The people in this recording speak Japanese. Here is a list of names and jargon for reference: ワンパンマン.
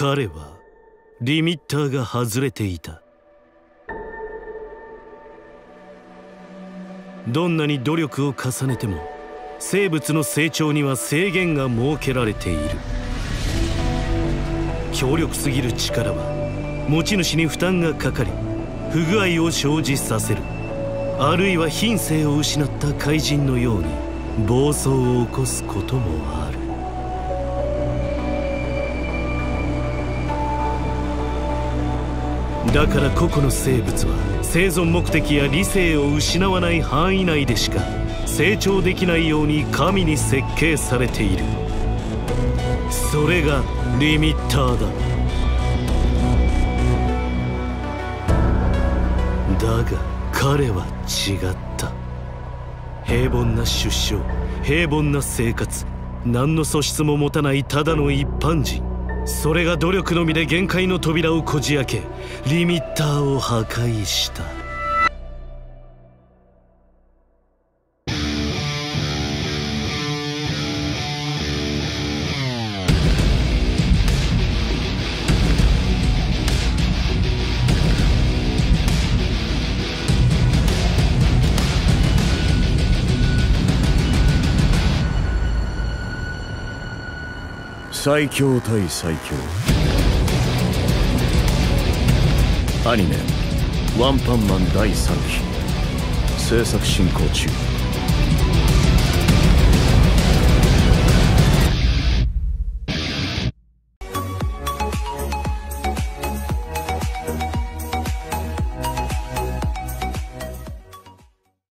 彼はリミッターが外れていた。どんなに努力を重ねても生物の成長には制限が設けられている。強力すぎる力は持ち主に負担がかかり不具合を生じさせる。あるいは品性を失った怪人のように暴走を起こすこともある。だから個々の生物は生存目的や理性を失わない範囲内でしか成長できないように神に設計されている。それがリミッターだ。だが彼は違った。平凡な出生、平凡な生活、何の素質も持たないただの一般人。それが努力のみで限界の扉をこじ開け、リミッターを破壊した。最強対最強。アニメ「ワンパンマン」第3期制作進行中。